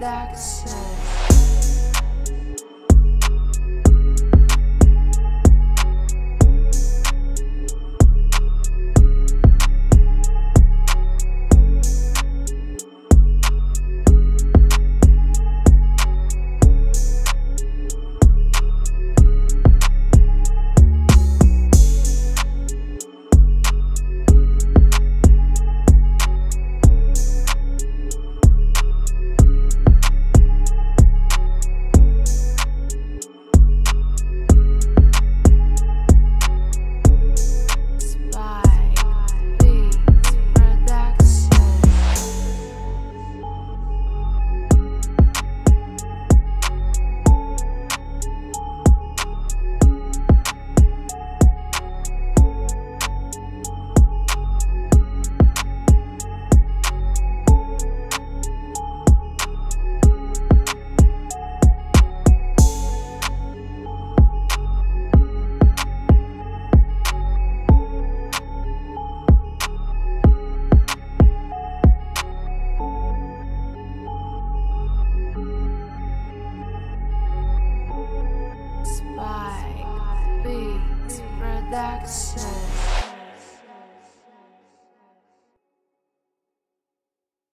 like so.